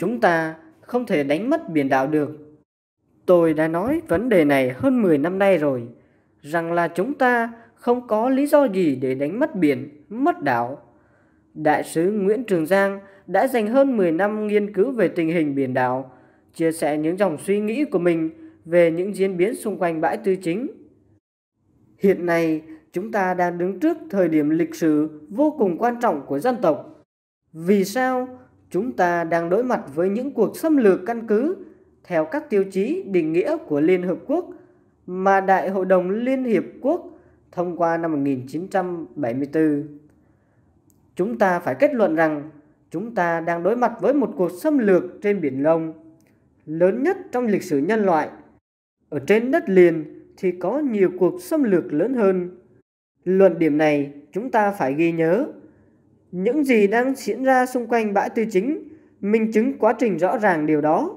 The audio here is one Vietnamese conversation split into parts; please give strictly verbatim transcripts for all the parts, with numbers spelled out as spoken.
Chúng ta không thể đánh mất biển đảo được. Tôi đã nói vấn đề này hơn mười năm nay rồi, rằng là chúng ta không có lý do gì để đánh mất biển, mất đảo. Đại sứ Nguyễn Trường Giang đã dành hơn mười năm nghiên cứu về tình hình biển đảo, chia sẻ những dòng suy nghĩ của mình về những diễn biến xung quanh Bãi Tư Chính. Hiện nay, chúng ta đang đứng trước thời điểm lịch sử vô cùng quan trọng của dân tộc. Vì sao? Chúng ta đang đối mặt với những cuộc xâm lược căn cứ theo các tiêu chí định nghĩa của Liên Hợp Quốc mà Đại hội đồng Liên Hiệp Quốc thông qua năm một nghìn chín trăm bảy mươi tư. Chúng ta phải kết luận rằng chúng ta đang đối mặt với một cuộc xâm lược trên Biển Đông lớn nhất trong lịch sử nhân loại. Ở trên đất liền thì có nhiều cuộc xâm lược lớn hơn. Luận điểm này chúng ta phải ghi nhớ. Những gì đang diễn ra xung quanh Bãi Tư Chính minh chứng quá trình rõ ràng điều đó.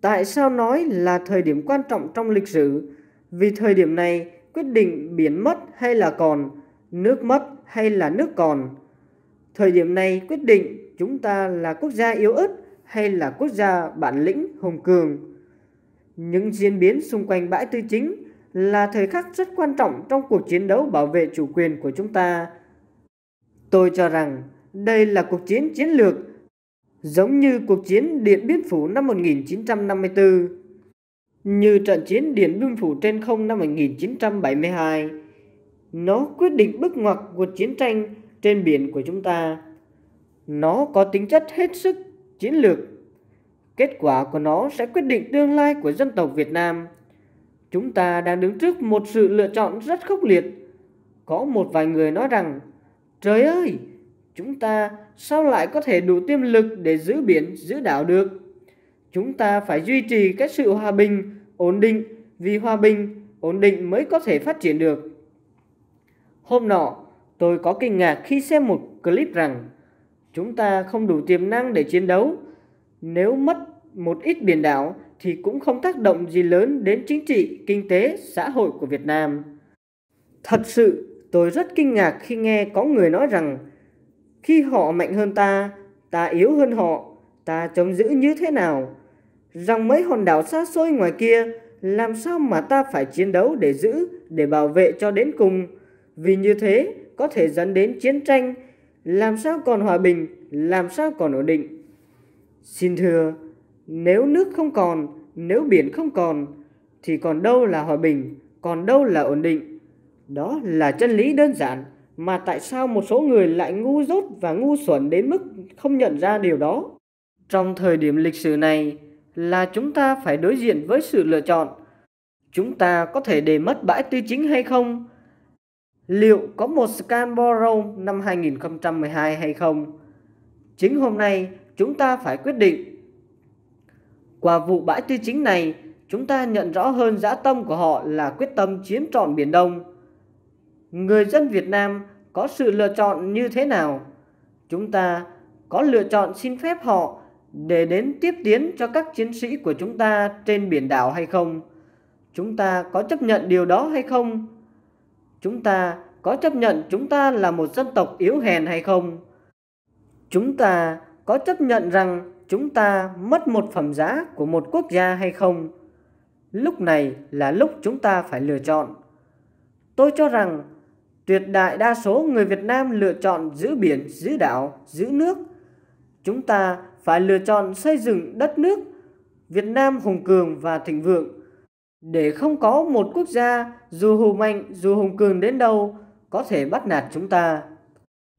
Tại sao nói là thời điểm quan trọng trong lịch sử? Vì thời điểm này quyết định biển mất hay là còn, nước mất hay là nước còn. Thời điểm này quyết định chúng ta là quốc gia yếu ớt hay là quốc gia bản lĩnh hùng cường. Những diễn biến xung quanh Bãi Tư Chính là thời khắc rất quan trọng trong cuộc chiến đấu bảo vệ chủ quyền của chúng ta. Tôi cho rằng đây là cuộc chiến chiến lược, giống như cuộc chiến Điện Biên Phủ năm một nghìn chín trăm năm mươi tư, như trận chiến Điện Biên Phủ trên không năm một nghìn chín trăm bảy mươi hai. Nó quyết định bước ngoặt của chiến tranh trên biển của chúng ta. Nó có tính chất hết sức chiến lược. Kết quả của nó sẽ quyết định tương lai của dân tộc Việt Nam. Chúng ta đang đứng trước một sự lựa chọn rất khốc liệt. Có một vài người nói rằng, trời ơi, chúng ta sao lại có thể đủ tiềm lực để giữ biển, giữ đảo được? Chúng ta phải duy trì cái sự hòa bình, ổn định, vì hòa bình, ổn định mới có thể phát triển được. Hôm nọ, tôi có kinh ngạc khi xem một clip rằng chúng ta không đủ tiềm năng để chiến đấu. Nếu mất một ít biển đảo thì cũng không tác động gì lớn đến chính trị, kinh tế, xã hội của Việt Nam. Thật sự, tôi rất kinh ngạc khi nghe có người nói rằng khi họ mạnh hơn ta, ta yếu hơn họ, ta chống giữ như thế nào? Rằng mấy hòn đảo xa xôi ngoài kia, làm sao mà ta phải chiến đấu để giữ, để bảo vệ cho đến cùng? Vì như thế có thể dẫn đến chiến tranh, làm sao còn hòa bình, làm sao còn ổn định? Xin thưa, nếu nước không còn, nếu biển không còn, thì còn đâu là hòa bình, còn đâu là ổn định? Đó là chân lý đơn giản, mà tại sao một số người lại ngu dốt và ngu xuẩn đến mức không nhận ra điều đó? Trong thời điểm lịch sử này là chúng ta phải đối diện với sự lựa chọn. Chúng ta có thể để mất Bãi Tư Chính hay không? Liệu có một Scarborough năm hai nghìn không trăm mười hai hay không? Chính hôm nay chúng ta phải quyết định. Qua vụ Bãi Tư Chính này, chúng ta nhận rõ hơn dã tâm của họ là quyết tâm chiếm trọn Biển Đông. Người dân Việt Nam có sự lựa chọn như thế nào? Chúng ta có lựa chọn xin phép họ để đến tiếp tiến cho các chiến sĩ của chúng ta trên biển đảo hay không? Chúng ta có chấp nhận điều đó hay không? Chúng ta có chấp nhận chúng ta là một dân tộc yếu hèn hay không? Chúng ta có chấp nhận rằng chúng ta mất một phẩm giá của một quốc gia hay không? Lúc này là lúc chúng ta phải lựa chọn. Tôi cho rằng tuyệt đại đa số người Việt Nam lựa chọn giữ biển, giữ đảo, giữ nước. Chúng ta phải lựa chọn xây dựng đất nước Việt Nam hùng cường và thịnh vượng, để không có một quốc gia dù hùng mạnh, dù hùng cường đến đâu có thể bắt nạt chúng ta.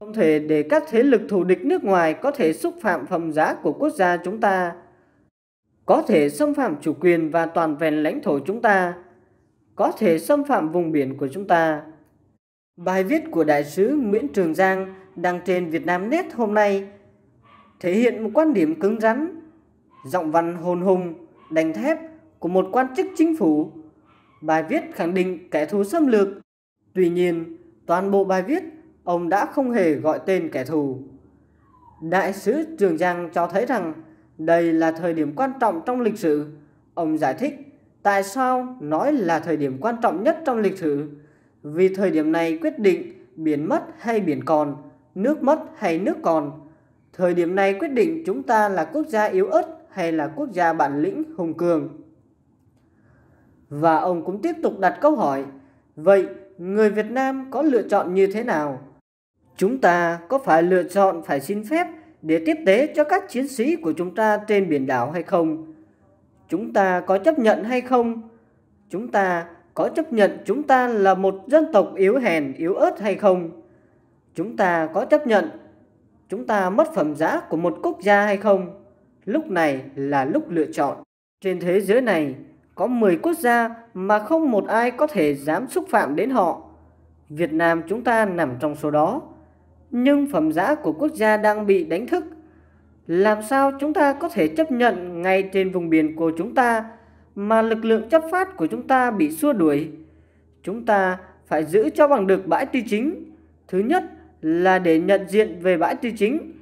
Không thể để các thế lực thù địch nước ngoài có thể xúc phạm phẩm giá của quốc gia chúng ta, có thể xâm phạm chủ quyền và toàn vẹn lãnh thổ chúng ta, có thể xâm phạm vùng biển của chúng ta. Bài viết của Đại sứ Nguyễn Trường Giang đăng trên VietnamNet hôm nay thể hiện một quan điểm cứng rắn, giọng văn hồn hùng, đành thép của một quan chức chính phủ. Bài viết khẳng định kẻ thù xâm lược. Tuy nhiên, toàn bộ bài viết, ông đã không hề gọi tên kẻ thù. Đại sứ Trường Giang cho thấy rằng đây là thời điểm quan trọng trong lịch sử. Ông giải thích tại sao nói là thời điểm quan trọng nhất trong lịch sử? Vì thời điểm này quyết định biển mất hay biển còn, nước mất hay nước còn. Thời điểm này quyết định chúng ta là quốc gia yếu ớt hay là quốc gia bản lĩnh hùng cường. Và ông cũng tiếp tục đặt câu hỏi, vậy người Việt Nam có lựa chọn như thế nào? Chúng ta có phải lựa chọn phải xin phép để tiếp tế cho các chiến sĩ của chúng ta trên biển đảo hay không? Chúng ta có chấp nhận hay không? Chúng ta có chấp nhận chúng ta là một dân tộc yếu hèn, yếu ớt hay không? Chúng ta có chấp nhận chúng ta mất phẩm giá của một quốc gia hay không? Lúc này là lúc lựa chọn. Trên thế giới này có mười quốc gia mà không một ai có thể dám xúc phạm đến họ. Việt Nam chúng ta nằm trong số đó. Nhưng phẩm giá của quốc gia đang bị đánh thức. Làm sao chúng ta có thể chấp nhận ngay trên vùng biển của chúng ta mà lực lượng chấp pháp của chúng ta bị xua đuổi? Chúng ta phải giữ cho bằng được Bãi Tư Chính. Thứ nhất là để nhận diện về Bãi Tư Chính.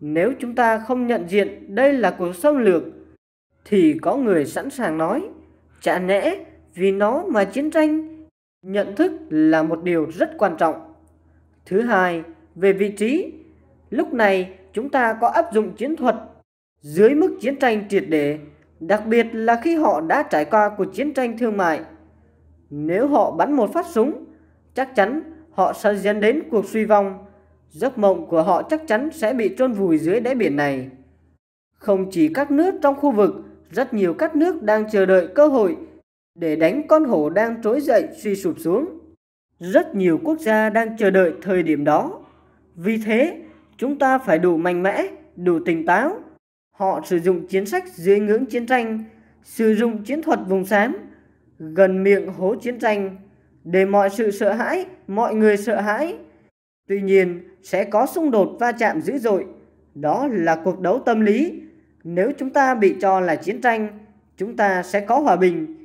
Nếu chúng ta không nhận diện đây là cuộc xâm lược, thì có người sẵn sàng nói, chả nhẽ vì nó mà chiến tranh. Nhận thức là một điều rất quan trọng. Thứ hai, về vị trí. Lúc này chúng ta có áp dụng chiến thuật dưới mức chiến tranh triệt để, đặc biệt là khi họ đã trải qua cuộc chiến tranh thương mại. Nếu họ bắn một phát súng, chắc chắn họ sẽ dẫn đến cuộc suy vong. Giấc mộng của họ chắc chắn sẽ bị chôn vùi dưới đáy biển này. Không chỉ các nước trong khu vực, rất nhiều các nước đang chờ đợi cơ hội để đánh con hổ đang trỗi dậy suy sụp xuống. Rất nhiều quốc gia đang chờ đợi thời điểm đó. Vì thế, chúng ta phải đủ mạnh mẽ, đủ tỉnh táo. Họ sử dụng chiến sách dưới ngưỡng chiến tranh, sử dụng chiến thuật vùng xám, gần miệng hố chiến tranh, để mọi sự sợ hãi, mọi người sợ hãi. Tuy nhiên, sẽ có xung đột va chạm dữ dội. Đó là cuộc đấu tâm lý. Nếu chúng ta bị cho là chiến tranh, chúng ta sẽ có hòa bình.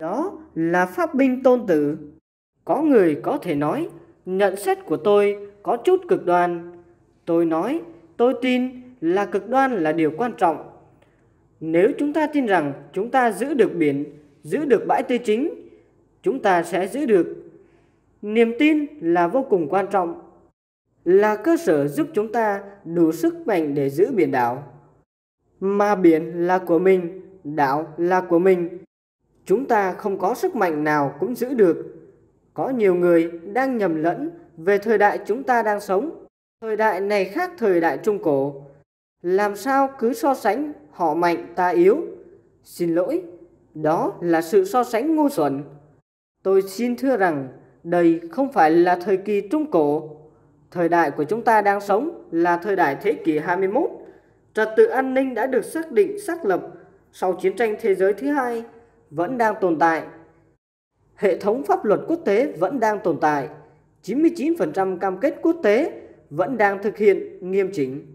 Đó là pháp binh tôn tử. Có người có thể nói, nhận xét của tôi có chút cực đoan. Tôi nói, tôi tin là cực đoan là điều quan trọng. Nếu chúng ta tin rằng chúng ta giữ được biển, giữ được Bãi Tư Chính, chúng ta sẽ giữ được. Niềm tin là vô cùng quan trọng, là cơ sở giúp chúng ta đủ sức mạnh để giữ biển đảo. Mà biển là của mình, đảo là của mình. Chúng ta không có sức mạnh nào cũng giữ được. Có nhiều người đang nhầm lẫn về thời đại chúng ta đang sống. Thời đại này khác thời đại Trung Cổ. Làm sao cứ so sánh họ mạnh ta yếu? Xin lỗi, đó là sự so sánh ngu xuẩn. Tôi xin thưa rằng đây không phải là thời kỳ Trung Cổ. Thời đại của chúng ta đang sống là thời đại thế kỷ hai mươi mốt. Trật tự an ninh đã được xác định, xác lập sau chiến tranh thế giới thứ hai vẫn đang tồn tại. Hệ thống pháp luật quốc tế vẫn đang tồn tại. chín mươi chín phần trăm cam kết quốc tế vẫn đang thực hiện nghiêm chỉnh.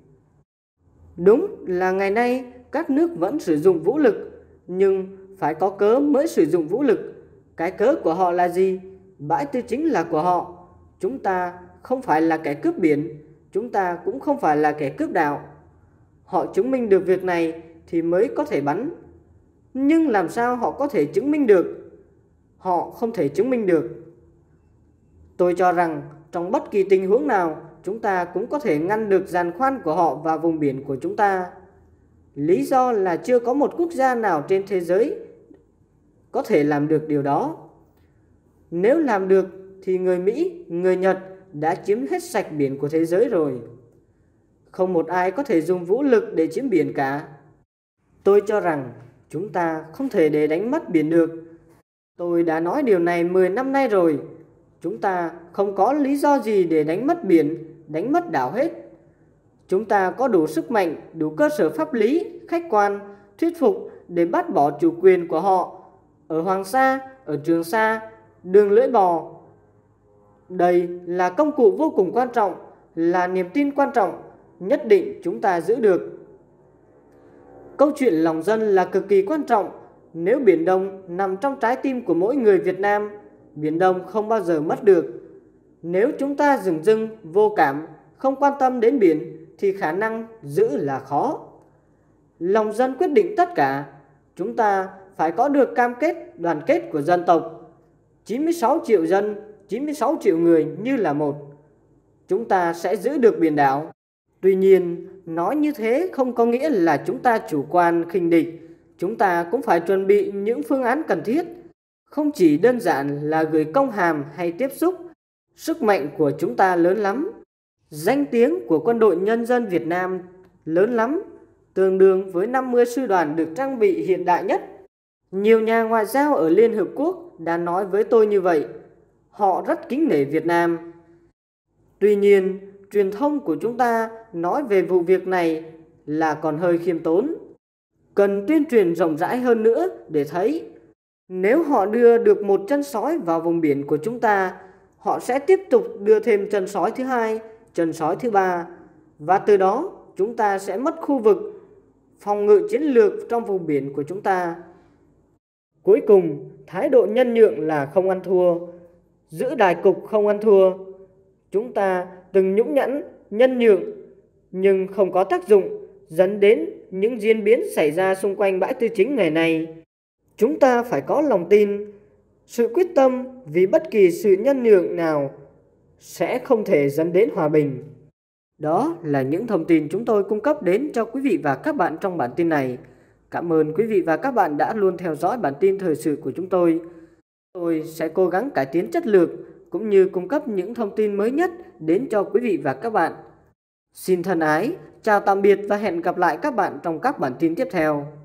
Đúng là ngày nay các nước vẫn sử dụng vũ lực, nhưng phải có cớ mới sử dụng vũ lực. Cái cớ của họ là gì? Bãi Tư Chính là của họ. Chúng ta không phải là kẻ cướp biển, chúng ta cũng không phải là kẻ cướp đảo. Họ chứng minh được việc này thì mới có thể bắn. Nhưng làm sao họ có thể chứng minh được? Họ không thể chứng minh được. Tôi cho rằng trong bất kỳ tình huống nào, chúng ta cũng có thể ngăn được giàn khoan của họ và vùng biển của chúng ta. Lý do là chưa có một quốc gia nào trên thế giới có thể làm được điều đó. Nếu làm được thì người Mỹ, người Nhật đã chiếm hết sạch biển của thế giới rồi. Không một ai có thể dùng vũ lực để chiếm biển cả. Tôi cho rằng chúng ta không thể để đánh mất biển được. Tôi đã nói điều này mười năm nay rồi. Chúng ta không có lý do gì để đánh mất biển, đánh mất đảo hết. Chúng ta có đủ sức mạnh, đủ cơ sở pháp lý, khách quan, thuyết phục để bác bỏ chủ quyền của họ ở Hoàng Sa, ở Trường Sa, đường lưỡi bò. Đây là công cụ vô cùng quan trọng, là niềm tin quan trọng, nhất định chúng ta giữ được. Câu chuyện lòng dân là cực kỳ quan trọng. Nếu Biển Đông nằm trong trái tim của mỗi người Việt Nam, Biển Đông không bao giờ mất được. Nếu chúng ta dửng dưng, vô cảm, không quan tâm đến biển thì khả năng giữ là khó. Lòng dân quyết định tất cả. Chúng ta phải có được cam kết, đoàn kết của dân tộc. chín mươi sáu triệu dân, chín mươi sáu triệu người như là một. Chúng ta sẽ giữ được biển đảo. Tuy nhiên, Nói như thế không có nghĩa là chúng ta chủ quan khinh địch. Chúng ta cũng phải chuẩn bị những phương án cần thiết. Không chỉ đơn giản là gửi công hàm hay tiếp xúc. Sức mạnh của chúng ta lớn lắm. Danh tiếng của quân đội nhân dân Việt Nam lớn lắm, tương đương với năm mươi sư đoàn được trang bị hiện đại nhất. Nhiều nhà ngoại giao ở Liên Hợp Quốc đã nói với tôi như vậy. Họ rất kính nể Việt Nam. Tuy nhiên, truyền thông của chúng ta nói về vụ việc này là còn hơi khiêm tốn. Cần tuyên truyền rộng rãi hơn nữa để thấy. Nếu họ đưa được một chân sói vào vùng biển của chúng ta, họ sẽ tiếp tục đưa thêm chân sói thứ hai, chân sói thứ ba. Và từ đó chúng ta sẽ mất khu vực phòng ngự chiến lược trong vùng biển của chúng ta. Cuối cùng, thái độ nhân nhượng là không ăn thua. Giữ đại cục không ăn thua. Chúng ta từng nhũng nhẫn, nhân nhượng nhưng không có tác dụng, dẫn đến những diễn biến xảy ra xung quanh Bãi Tư Chính ngày nay. Chúng ta phải có lòng tin, sự quyết tâm, vì bất kỳ sự nhân nhượng nào sẽ không thể dẫn đến hòa bình. Đó là những thông tin chúng tôi cung cấp đến cho quý vị và các bạn trong bản tin này. Cảm ơn quý vị và các bạn đã luôn theo dõi bản tin thời sự của chúng tôi. Tôi sẽ cố gắng cải tiến chất lượng cũng như cung cấp những thông tin mới nhất đến cho quý vị và các bạn. Xin thân ái, chào tạm biệt và hẹn gặp lại các bạn trong các bản tin tiếp theo.